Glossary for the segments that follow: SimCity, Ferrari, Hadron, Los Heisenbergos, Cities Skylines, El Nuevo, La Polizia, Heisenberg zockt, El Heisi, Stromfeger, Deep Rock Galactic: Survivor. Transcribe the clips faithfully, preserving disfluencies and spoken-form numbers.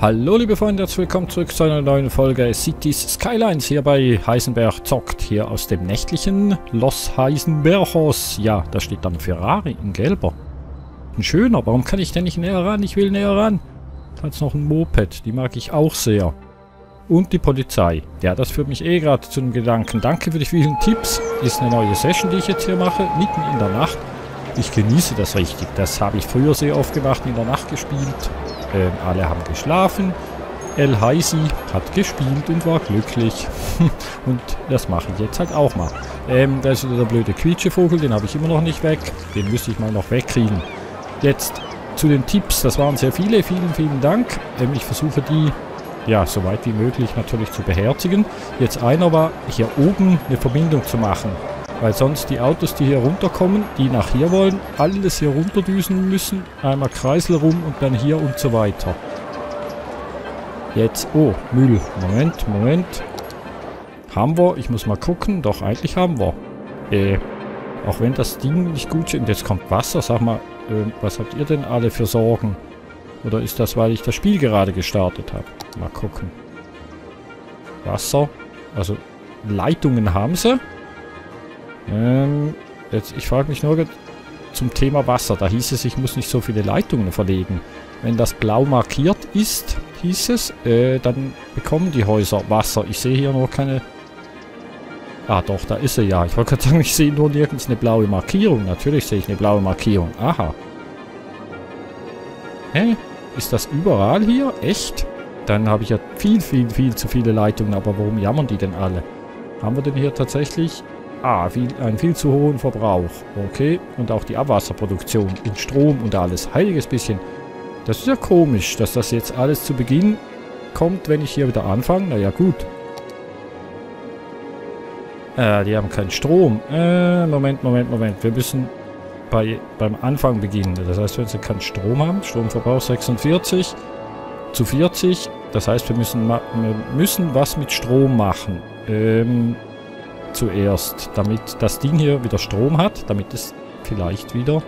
Hallo liebe Freunde, herzlich willkommen zurück zu einer neuen Folge Cities Skylines hier bei Heisenberg zockt, hier aus dem nächtlichen Los Heisenbergos. Ja, da steht dann Ferrari in gelber. Ein schöner, warum kann ich denn nicht näher ran? Ich will näher ran. Da ist noch ein Moped, die mag ich auch sehr. Und die Polizei. Ja, das führt mich eh gerade zu dem Gedanken. Danke für die vielen Tipps. Ist eine neue Session, die ich jetzt hier mache, mitten in der Nacht. Ich genieße das richtig. Das habe ich früher sehr oft gemacht, in der Nacht gespielt. Ähm, alle haben geschlafen. El Heisi hat gespielt und war glücklich. Und das mache ich jetzt halt auch mal. Ähm, da ist wieder der blöde Quietschevogel, den habe ich immer noch nicht weg. Den müsste ich mal noch wegkriegen. Jetzt zu den Tipps. Das waren sehr viele. Vielen, vielen Dank. Ähm, ich versuche die, ja, so weit wie möglich natürlich zu beherzigen. Jetzt einer war, hier oben eine Verbindung zu machen. Weil sonst die Autos, die hier runterkommen, die nach hier wollen, alles hier runterdüsen müssen. Einmal Kreisel rum und dann hier und so weiter. Jetzt, oh, Müll. Moment, Moment. Haben wir, ich muss mal gucken. Doch, eigentlich haben wir. Äh, auch wenn das Ding nicht gut ist. Und jetzt kommt Wasser, sag mal, äh, was habt ihr denn alle für Sorgen? Oder ist das, weil ich das Spiel gerade gestartet habe? Mal gucken. Wasser, also Leitungen haben sie. Ähm, jetzt, ich frage mich nur zum Thema Wasser. Da hieß es, ich muss nicht so viele Leitungen verlegen. Wenn das blau markiert ist, hieß es, äh, dann bekommen die Häuser Wasser. Ich sehe hier nur keine... Ah doch, da ist er ja. Ich wollte gerade sagen, ich sehe nur nirgends eine blaue Markierung. Natürlich sehe ich eine blaue Markierung. Aha. Hä? Ist das überall hier? Echt? Dann habe ich ja viel, viel, viel zu viele Leitungen. Aber warum jammern die denn alle? Haben wir denn hier tatsächlich... Ah, viel, einen viel zu hohen Verbrauch. Okay. Und auch die Abwasserproduktion und Strom und alles. Heiliges bisschen. Das ist ja komisch, dass das jetzt alles zu Beginn kommt, wenn ich hier wieder anfange. Naja, gut. Äh, die haben keinen Strom. Äh, Moment, Moment, Moment. Wir müssen bei, beim Anfang beginnen. Das heißt, wenn sie keinen Strom haben, Stromverbrauch sechsundvierzig zu vierzig. Das heißt, wir müssen, wir müssen was mit Strom machen. Ähm... Zuerst, damit das Ding hier wieder Strom hat, damit es vielleicht wieder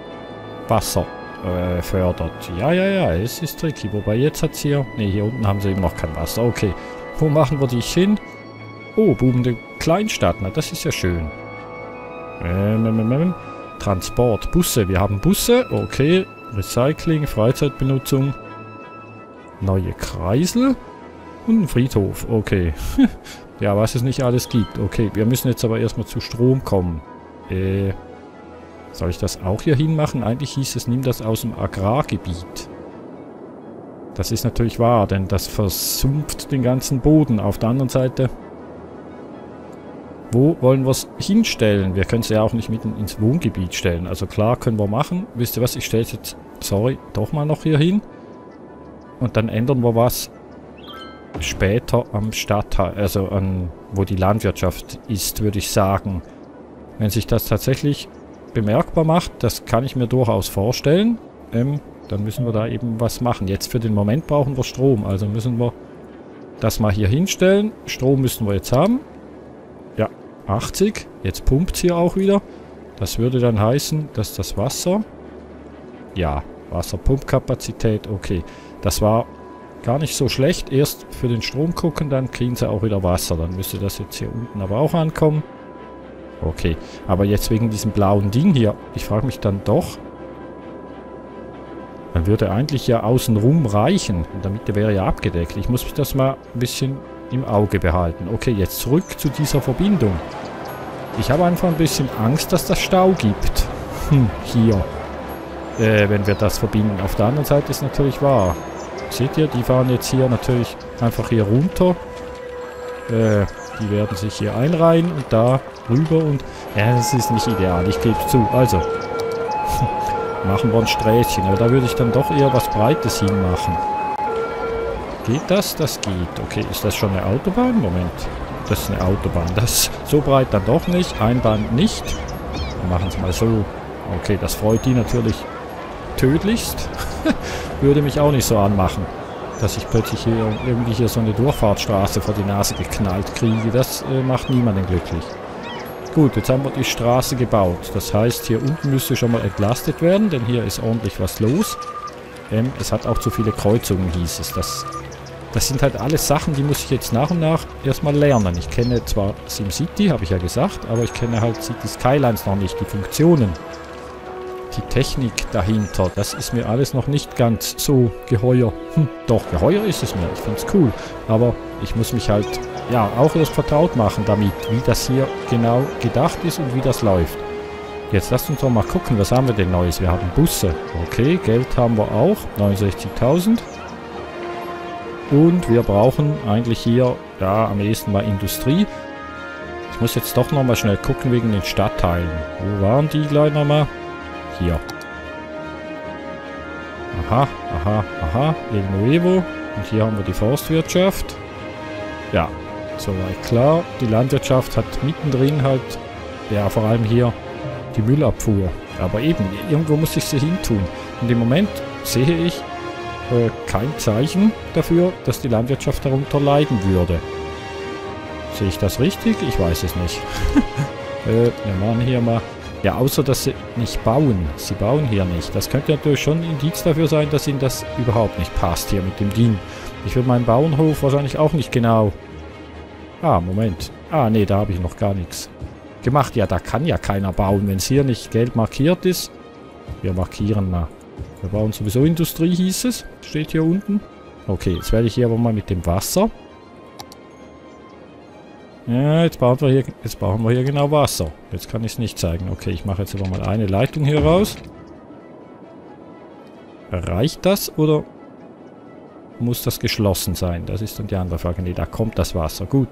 Wasser äh, fördert. Ja, ja, ja, es ist tricky. Wobei jetzt hat es hier... Ne, hier unten haben sie eben noch kein Wasser. Okay, wo machen wir dich hin? Oh, boomende Kleinstadt. Na, das ist ja schön. Ähm, ähm, ähm, Transport, Busse. Wir haben Busse. Okay, Recycling, Freizeitbenutzung. Neue Kreisel. Und ein Friedhof. Okay. Ja, was es nicht alles gibt. Okay, wir müssen jetzt aber erstmal zu Strom kommen. Äh, soll ich das auch hier hin machen? Eigentlich hieß es, nimm das aus dem Agrargebiet. Das ist natürlich wahr, denn das versumpft den ganzen Boden. Auf der anderen Seite, wo wollen wir es hinstellen? Wir können es ja auch nicht mitten ins Wohngebiet stellen. Also klar, können wir machen. Wisst ihr was, ich stelle es jetzt, sorry, doch mal noch hier hin. Und dann ändern wir was. Später am Stadtteil, also an, wo die Landwirtschaft ist, würde ich sagen. Wenn sich das tatsächlich bemerkbar macht, das kann ich mir durchaus vorstellen, ähm, dann müssen wir da eben was machen. Jetzt für den Moment brauchen wir Strom, also müssen wir das mal hier hinstellen. Strom müssen wir jetzt haben. Ja, achtzig. Jetzt pumpt es hier auch wieder. Das würde dann heißen, dass das Wasser... Ja, Wasserpumpkapazität, okay. Das war... Gar nicht so schlecht. Erst für den Strom gucken, dann kriegen sie auch wieder Wasser. Dann müsste das jetzt hier unten aber auch ankommen. Okay, aber jetzt wegen diesem blauen Ding hier. Ich frage mich dann doch. Dann würde eigentlich ja außenrum reichen. Und damit der wäre ja abgedeckt. Ich muss mich das mal ein bisschen im Auge behalten. Okay, jetzt zurück zu dieser Verbindung. Ich habe einfach ein bisschen Angst, dass das Stau gibt. Hm, hier. Äh, wenn wir das verbinden. Auf der anderen Seite ist natürlich wahr. Seht ihr, die fahren jetzt hier natürlich einfach hier runter. Äh, die werden sich hier einreihen und da rüber und... Ja, das ist nicht ideal, ich gebe es zu. Also, machen wir ein Sträßchen. Aber da würde ich dann doch eher was Breites hinmachen. Geht das? Das geht. Okay, ist das schon eine Autobahn? Moment. Das ist eine Autobahn. Das so breit dann doch nicht. Einbahn nicht. Wir machen es mal so. Okay, das freut die natürlich tödlichst. Würde mich auch nicht so anmachen, dass ich plötzlich hier irgendwie hier so eine Durchfahrtsstraße vor die Nase geknallt kriege. Das äh, macht niemanden glücklich. Gut, jetzt haben wir die Straße gebaut. Das heißt, hier unten müsste schon mal entlastet werden, denn hier ist ordentlich was los. Ähm, es hat auch zu viele Kreuzungen, hieß es. Das Das sind halt alles Sachen, die muss ich jetzt nach und nach erstmal lernen. Ich kenne zwar SimCity, habe ich ja gesagt, aber ich kenne halt Cities Skylines noch nicht, die Funktionen. Die Technik dahinter, das ist mir alles noch nicht ganz so geheuer. Hm, doch, geheuer ist es mir, ich finde es cool. Aber ich muss mich halt, ja, auch erst vertraut machen damit, wie das hier genau gedacht ist und wie das läuft. Jetzt lasst uns doch mal gucken, was haben wir denn Neues? Wir haben Busse. Okay, Geld haben wir auch, neunundsechzigtausend. Und wir brauchen eigentlich hier, ja, am ehesten mal Industrie. Ich muss jetzt doch nochmal schnell gucken wegen den Stadtteilen. Wo waren die gleich nochmal? Hier. Aha, aha, aha. El Nuevo. Und hier haben wir die Forstwirtschaft. Ja, soweit klar. Die Landwirtschaft hat mittendrin halt, ja, vor allem hier die Müllabfuhr. Aber eben, irgendwo muss ich sie hintun. Und im Moment sehe ich äh, kein Zeichen dafür, dass die Landwirtschaft darunter leiden würde. Sehe ich das richtig? Ich weiß es nicht. äh, wir machen hier mal... Ja, außer dass sie nicht bauen. Sie bauen hier nicht. Das könnte natürlich schon ein Indiz dafür sein, dass ihnen das überhaupt nicht passt hier mit dem Ding. Ich will meinen Bauernhof wahrscheinlich auch nicht genau... Ah, Moment. Ah, nee, da habe ich noch gar nichts gemacht. Ja, da kann ja keiner bauen, wenn es hier nicht gelb markiert ist. Wir markieren mal. Wir bauen sowieso Industrie, hieß es. Steht hier unten. Okay, jetzt werde ich hier aber mal mit dem Wasser... Ja, jetzt brauchen wir hier, jetzt brauchen wir hier genau Wasser. Jetzt kann ich es nicht zeigen. Okay, ich mache jetzt aber mal eine Leitung hier raus. Reicht das oder muss das geschlossen sein? Das ist dann die andere Frage. Nee, da kommt das Wasser. Gut.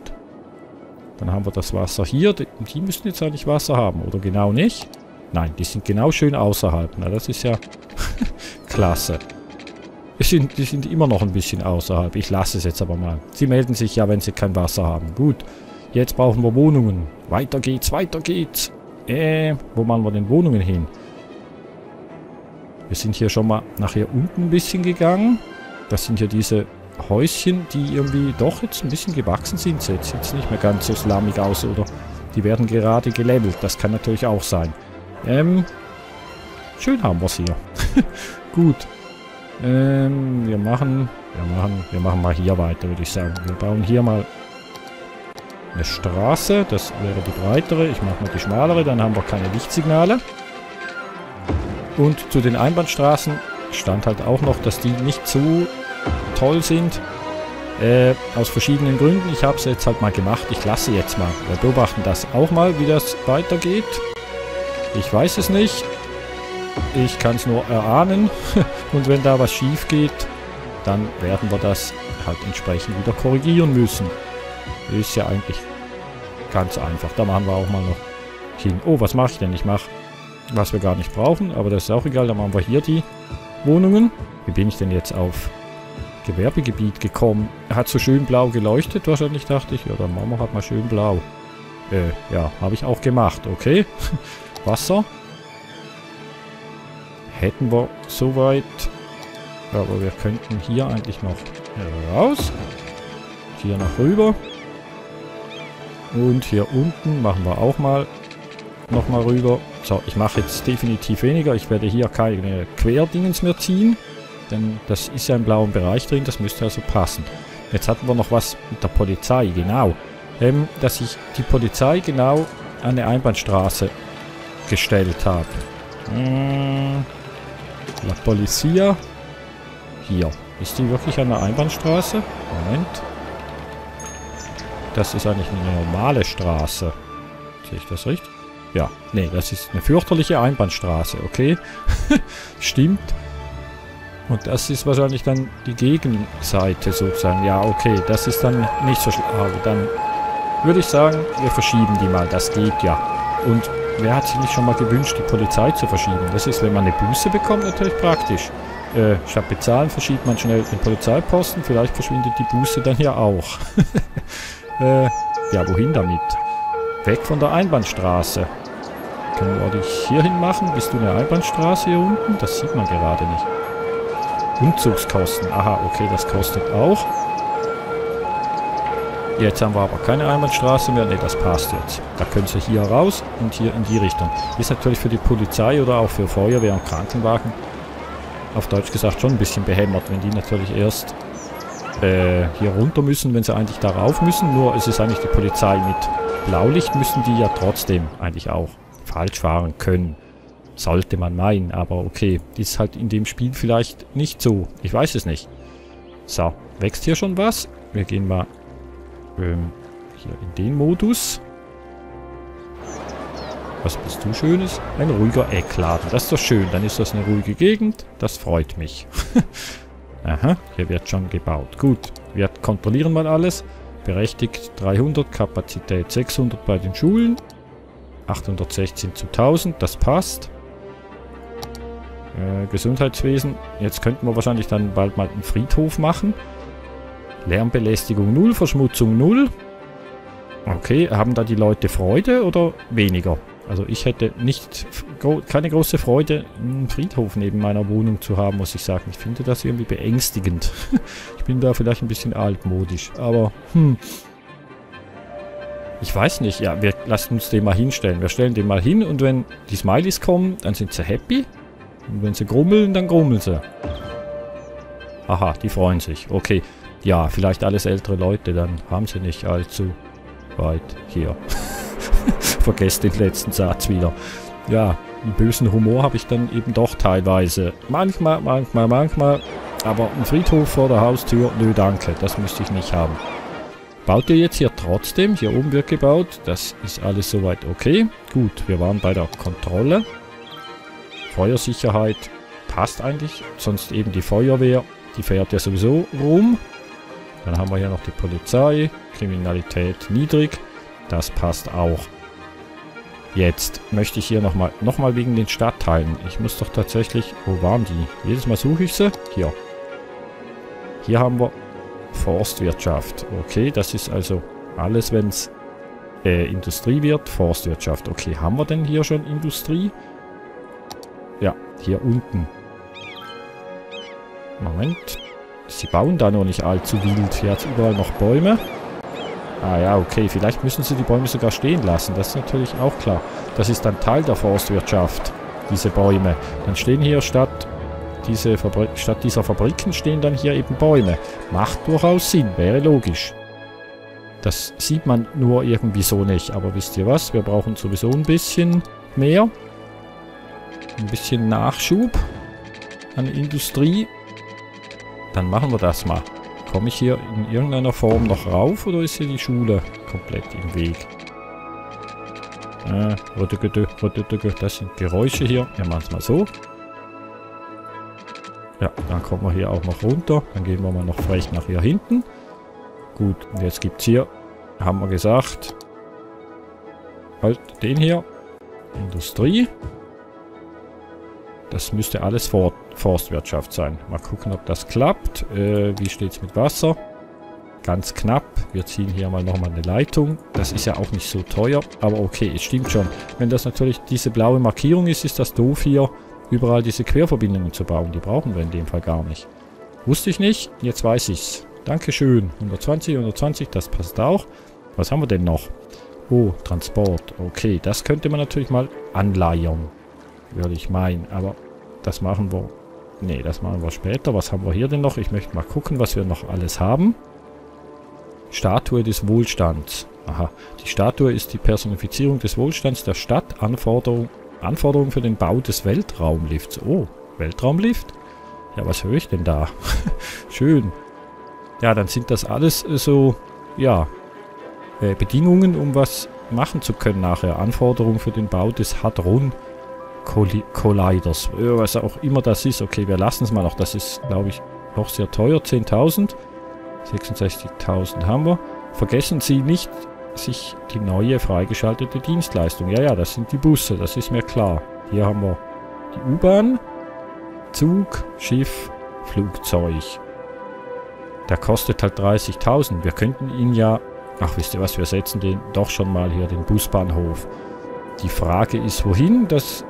Dann haben wir das Wasser hier. Die, die müssen jetzt eigentlich Wasser haben, oder genau nicht? Nein, die sind genau schön außerhalb. Na, das ist ja klasse. Die sind, die sind immer noch ein bisschen außerhalb. Ich lasse es jetzt aber mal. Sie melden sich ja, wenn sie kein Wasser haben. Gut. Jetzt brauchen wir Wohnungen. Weiter geht's, weiter geht's. Äh, wo machen wir denn Wohnungen hin? Wir sind hier schon mal nach hier unten ein bisschen gegangen. Das sind hier diese Häuschen, die irgendwie doch jetzt ein bisschen gewachsen sind. Sie sieht jetzt nicht mehr ganz so slammig aus, oder? Die werden gerade gelevelt. Das kann natürlich auch sein. Ähm, schön haben wir's hier. Gut. Ähm, wir machen, wir machen, wir machen mal hier weiter, würde ich sagen. Wir bauen hier mal eine Straße, das wäre die breitere, ich mache mal die schmalere, dann haben wir keine Lichtsignale. Und zu den Einbahnstraßen stand halt auch noch, dass die nicht so toll sind, äh, aus verschiedenen Gründen. Ich habe es jetzt halt mal gemacht, ich lasse jetzt mal. Wir beobachten das auch mal, wie das weitergeht. Ich weiß es nicht. Ich kann es nur erahnen und wenn da was schief geht, dann werden wir das halt entsprechend wieder korrigieren müssen. Ist ja eigentlich ganz einfach. Da machen wir auch mal noch hin. Oh, was mache ich denn? Ich mache, was wir gar nicht brauchen, aber das ist auch egal. Da machen wir hier die Wohnungen. Wie bin ich denn jetzt auf Gewerbegebiet gekommen? Hat so schön blau geleuchtet wahrscheinlich, dachte ich. Ja, dann machen wir halt mal schön blau. Äh, ja, habe ich auch gemacht. Okay, Wasser. Hätten wir soweit. Aber wir könnten hier eigentlich noch raus. Hier nach rüber. Und hier unten machen wir auch mal nochmal rüber. So, ich mache jetzt definitiv weniger. Ich werde hier keine Querdingens mehr ziehen. Denn das ist ja im blauen Bereich drin. Das müsste also passen. Jetzt hatten wir noch was mit der Polizei. Genau. Ähm, dass ich die Polizei genau an eine Einbahnstraße gestellt habe. Hm. La Polizia. Hier. Ist die wirklich an der Einbahnstraße? Moment. Das ist eigentlich eine normale Straße. Sehe ich das richtig? Ja. Nee, das ist eine fürchterliche Einbahnstraße. Okay. Stimmt. Und das ist wahrscheinlich dann die Gegenseite sozusagen. Ja, okay. Das ist dann nicht so schlimm. Aber dann würde ich sagen, wir verschieben die mal. Das geht ja. Und wer hat sich nicht schon mal gewünscht, die Polizei zu verschieben? Das ist, wenn man eine Buße bekommt, natürlich praktisch. Äh, statt bezahlen verschiebt man schnell den Polizeiposten. Vielleicht verschwindet die Buße dann ja auch. äh, ja, wohin damit? Weg von der Einbahnstraße. Können wir dich hierhin machen? Bist du eine Einbahnstraße hier unten? Das sieht man gerade nicht. Umzugskosten. Aha, okay, das kostet auch. Jetzt haben wir aber keine Einbahnstraße mehr. Ne, das passt jetzt. Da können sie hier raus und hier in die Richtung. Ist natürlich für die Polizei oder auch für Feuerwehr und Krankenwagen, auf Deutsch gesagt, schon ein bisschen behämmert, wenn die natürlich erst äh, hier runter müssen, wenn sie eigentlich da rauf müssen. Nur es ist eigentlich die Polizei mit Blaulicht, müssen die ja trotzdem eigentlich auch falsch fahren können. Sollte man meinen, aber okay. Ist halt in dem Spiel vielleicht nicht so. Ich weiß es nicht. So, wächst hier schon was? Wir gehen mal ähm, hier in den Modus. Was bist du Schönes? Ein ruhiger Eckladen. Das ist doch schön. Dann ist das eine ruhige Gegend. Das freut mich. Aha, hier wird schon gebaut. Gut, wir kontrollieren mal alles. Berechtigt dreihundert, Kapazität sechshundert bei den Schulen. achthundertsechzehn zu tausend, das passt. Äh, Gesundheitswesen. Jetzt könnten wir wahrscheinlich dann bald mal einen Friedhof machen. Lärmbelästigung null, Verschmutzung null. Okay, haben da die Leute Freude oder weniger? Also ich hätte nicht gro- keine große Freude, einen Friedhof neben meiner Wohnung zu haben, muss ich sagen. Ich finde das irgendwie beängstigend. Ich bin da vielleicht ein bisschen altmodisch, aber hm. Ich weiß nicht. Ja, wir lassen uns den mal hinstellen. Wir stellen den mal hin und wenn die Smileys kommen, dann sind sie happy. Und wenn sie grummeln, dann grummeln sie. Aha, die freuen sich. Okay. Ja, vielleicht alles ältere Leute, dann haben sie nicht allzu weit hier. Vergesst den letzten Satz wieder. Ja, einen bösen Humor habe ich dann eben doch teilweise. Manchmal, manchmal, manchmal. Aber ein Friedhof vor der Haustür, nö, danke. Das müsste ich nicht haben. Baut ihr jetzt hier trotzdem? Hier oben wird gebaut. Das ist alles soweit okay. Gut, wir waren bei der Kontrolle. Feuersicherheit passt eigentlich. Sonst eben die Feuerwehr. Die fährt ja sowieso rum. Dann haben wir hier noch die Polizei. Kriminalität niedrig. Das passt auch. Jetzt möchte ich hier nochmal nochmal wegen den Stadtteilen. Ich muss doch tatsächlich... Wo waren die? Jedes Mal suche ich sie. Hier. Hier haben wir... Forstwirtschaft. Okay, das ist also alles, wenn es äh, Industrie wird. Forstwirtschaft. Okay, haben wir denn hier schon Industrie? Ja, hier unten. Moment. Sie bauen da noch nicht allzu wild. Hier hat es überall noch Bäume. Ah ja, okay. Vielleicht müssen sie die Bäume sogar stehen lassen. Das ist natürlich auch klar. Das ist dann Teil der Forstwirtschaft, diese Bäume. Dann stehen hier statt... Diese Fabri- statt dieser Fabriken stehen dann hier eben Bäume. Macht durchaus Sinn, wäre logisch. Das sieht man nur irgendwie so nicht. Aber wisst ihr was? Wir brauchen sowieso ein bisschen mehr. Ein bisschen Nachschub an Industrie. Dann machen wir das mal. Komme ich hier in irgendeiner Form noch rauf oder ist hier die Schule komplett im Weg? Äh, das sind Geräusche hier. Wir machen es mal so. Ja, dann kommen wir hier auch noch runter. Dann gehen wir mal noch frech nach hier hinten. Gut, und jetzt gibt es hier, haben wir gesagt, halt den hier, Industrie. Das müsste alles For- Forstwirtschaft sein. Mal gucken, ob das klappt. Äh, wie steht es mit Wasser? Ganz knapp. Wir ziehen hier mal nochmal eine Leitung. Das ist ja auch nicht so teuer, aber okay, es stimmt schon. Wenn das natürlich diese blaue Markierung ist, ist das doof hier. Überall diese Querverbindungen zu bauen, die brauchen wir in dem Fall gar nicht. Wusste ich nicht, jetzt weiß ich's. Dankeschön. hundertzwanzig, hundertzwanzig, das passt auch. Was haben wir denn noch? Oh, Transport. Okay, das könnte man natürlich mal anleiern. Würde ich meinen, aber das machen wir... Nee, das machen wir später. Was haben wir hier denn noch? Ich möchte mal gucken, was wir noch alles haben. Statue des Wohlstands. Aha, die Statue ist die Personifizierung des Wohlstands der Stadt. Anforderung... Anforderungen für den Bau des Weltraumlifts. Oh, Weltraumlift? Ja, was höre ich denn da? Schön. Ja, dann sind das alles so, ja, äh, Bedingungen, um was machen zu können nachher. Anforderungen für den Bau des Hadron-Colliders. Äh, was auch immer das ist. Okay, wir lassen es mal noch. Das ist, glaube ich, noch sehr teuer. zehntausend. sechsundsechzigtausend haben wir. Vergessen Sie nicht... sich die neue freigeschaltete Dienstleistung. Ja, ja, das sind die Busse, das ist mir klar. Hier haben wir die U-Bahn, Zug, Schiff, Flugzeug. Der kostet halt dreißigtausend. Wir könnten ihn ja... Ach, wisst ihr was, wir setzen den doch schon mal hier, den Busbahnhof. Die Frage ist, wohin? Das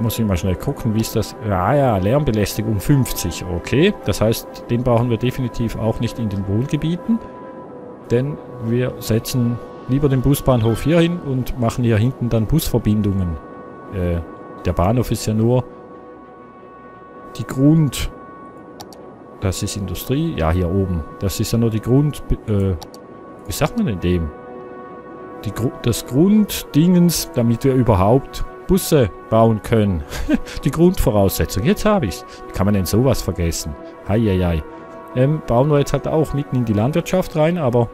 muss ich mal schnell gucken, wie ist das... Ah ja, Lärmbelästigung fünfzig, okay. Das heißt, den brauchen wir definitiv auch nicht in den Wohngebieten. Denn wir setzen lieber den Busbahnhof hier hin und machen hier hinten dann Busverbindungen. Äh, der Bahnhof ist ja nur die Grund, Das ist Industrie. Ja, hier oben. Das ist ja nur die Grund... Äh, wie sagt man denn dem? Die Gru das Grunddingens, damit wir überhaupt Busse bauen können. Die Grundvoraussetzung. Jetzt habe ich es. Wie kann man denn sowas vergessen? Heieiei. Ähm, bauen wir jetzt halt auch mitten in die Landwirtschaft rein, aber...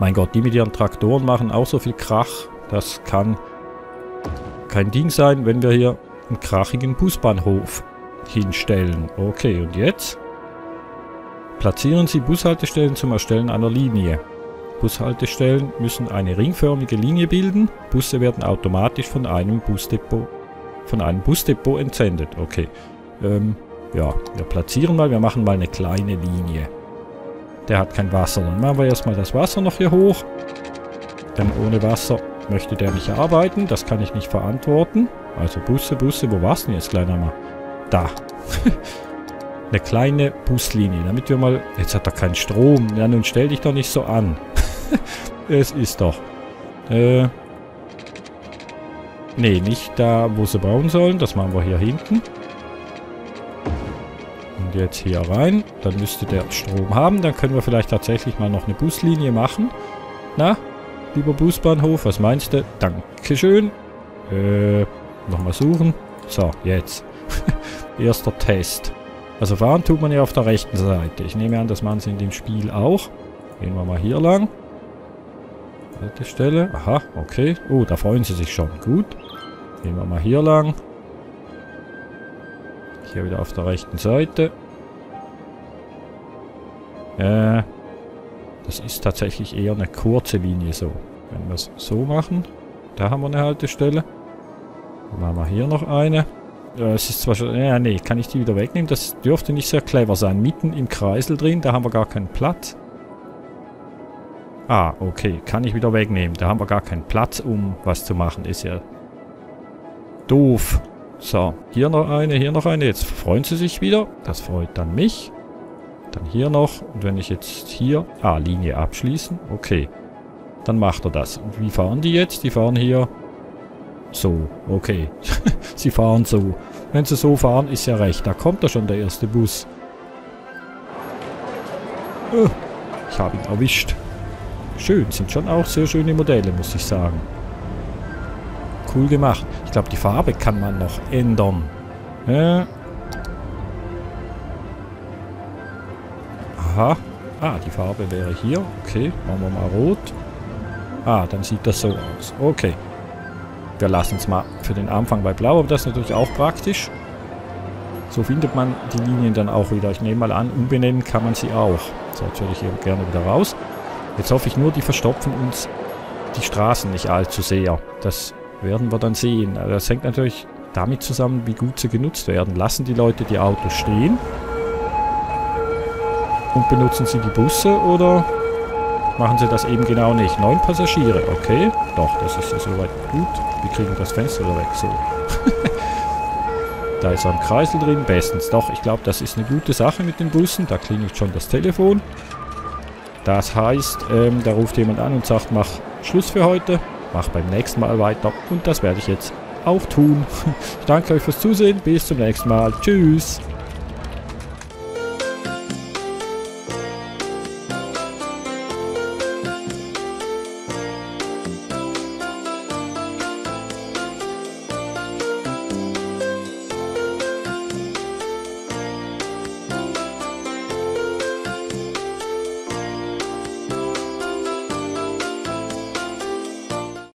Mein Gott, die mit ihren Traktoren machen auch so viel Krach. Das kann kein Ding sein, wenn wir hier einen krachigen Busbahnhof hinstellen. Okay, und jetzt? Platzieren Sie Bushaltestellen zum Erstellen einer Linie. Bushaltestellen müssen eine ringförmige Linie bilden. Busse werden automatisch von einem Busdepot, von einem Busdepot entsendet. Okay, ähm, ja, wir platzieren mal, wir machen mal eine kleine Linie. Der hat kein Wasser. Dann machen wir erstmal das Wasser noch hier hoch. Denn ohne Wasser möchte der nicht arbeiten. Das kann ich nicht verantworten. Also Busse, Busse. Wo war's denn jetzt, kleiner Mann? Da. Eine kleine Buslinie. Damit wir mal... Jetzt hat er keinen Strom. Ja, nun stell dich doch nicht so an. Es ist doch... Äh... Nee, nicht da, wo sie bauen sollen. Das machen wir hier hinten. Jetzt hier rein. Dann müsste der Strom haben. Dann können wir vielleicht tatsächlich mal noch eine Buslinie machen. Na, lieber Busbahnhof, was meinst du? Dankeschön. Äh, nochmal suchen. So, jetzt. Erster Test. Also fahren tut man ja auf der rechten Seite. Ich nehme an, das machen sie in dem Spiel auch. Gehen wir mal hier lang. Dritte Stelle. Aha, okay. Oh, da freuen sie sich schon. Gut. Gehen wir mal hier lang. Hier wieder auf der rechten Seite. Äh, das ist tatsächlich eher eine kurze Linie so. Wenn wir es so machen. Da haben wir eine Haltestelle. Dann machen wir hier noch eine. Äh, es ist zwar schon... Ja, äh, nee, kann ich die wieder wegnehmen? Das dürfte nicht sehr clever sein. Mitten im Kreisel drin, da haben wir gar keinen Platz. Ah, okay. Kann ich wieder wegnehmen. Da haben wir gar keinen Platz, um was zu machen. Ist ja doof. So, hier noch eine, hier noch eine. Jetzt freuen sie sich wieder. Das freut dann mich. Dann hier noch. Und wenn ich jetzt hier... Ah, Linie abschließen. Okay. Dann macht er das. Und wie fahren die jetzt? Die fahren hier... So. Okay. Sie fahren so. Wenn sie so fahren, ist ja recht. Da kommt ja schon der erste Bus. Oh, ich habe ihn erwischt. Schön. Sind schon auch sehr schöne Modelle, muss ich sagen. Cool gemacht. Ich glaube, die Farbe kann man noch ändern. Ja. Aha. Ah, die Farbe wäre hier. Okay, machen wir mal rot. Ah, dann sieht das so aus. Okay. Wir lassen es mal für den Anfang bei blau, aber das ist natürlich auch praktisch. So findet man die Linien dann auch wieder. Ich nehme mal an, umbenennen kann man sie auch. So, jetzt würde ich hier gerne wieder raus. Jetzt hoffe ich nur, die verstopfen uns die Straßen nicht allzu sehr. Das werden wir dann sehen. Also das hängt natürlich damit zusammen, wie gut sie genutzt werden. Lassen die Leute die Autos stehen und benutzen sie die Busse oder machen sie das eben genau nicht? Neun Passagiere, okay. Doch, das ist ja soweit gut. Wir kriegen das Fenster wieder weg, so. Da ist er im Kreisel drin, bestens. Doch, ich glaube, das ist eine gute Sache mit den Bussen. Da klingelt schon das Telefon. Das heißt, ähm, da ruft jemand an und sagt, mach Schluss für heute. Mach beim nächsten Mal weiter und das werde ich jetzt auch tun. Ich danke euch fürs Zusehen. Bis zum nächsten Mal. Tschüss.